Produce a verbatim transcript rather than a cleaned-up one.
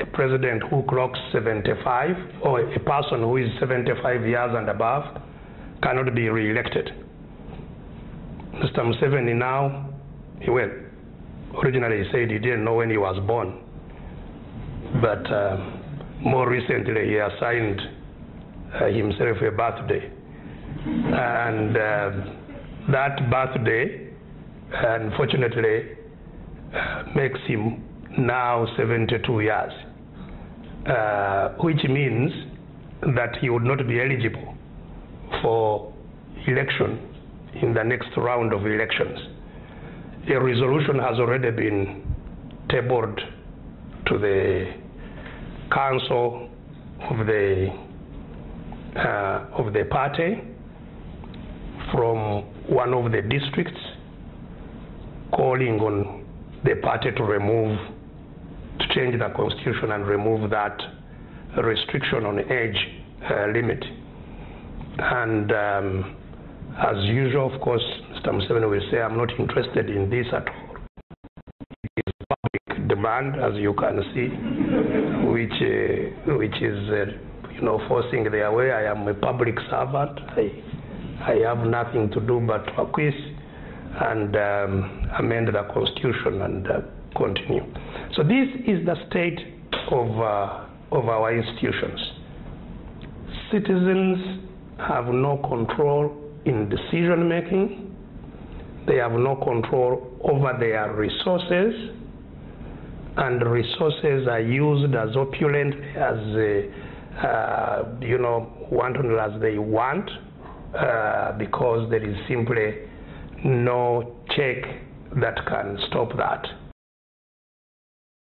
a president who clocks seventy-five or a person who is seventy-five years and above cannot be re-elected. Mister Museveni now, he well, originally he said he didn't know when he was born, but uh, more recently he assigned uh, himself a birthday, and uh, that birthday, unfortunately, uh, makes him now seventy-two years, uh, which means that he would not be eligible for election in the next round of elections. A resolution has already been tabled to the council of the uh, of the party from one of the districts, calling on the party to remove, to change the constitution and remove that restriction on age uh, limit. And um, as usual, of course, Mister Museveni will say, I'm not interested in this at all. It is public demand, as you can see, which, uh, which is, uh, you know, forcing their way. I am a public servant. I, I have nothing to do but to acquiesce and um, amend the constitution and uh, continue. So this is the state of, uh, of our institutions. Citizens have no control in decision making. They have no control over their resources, and resources are used as opulently as uh, uh, you know, wantonly as they want, uh, because there is simply no check that can stop that.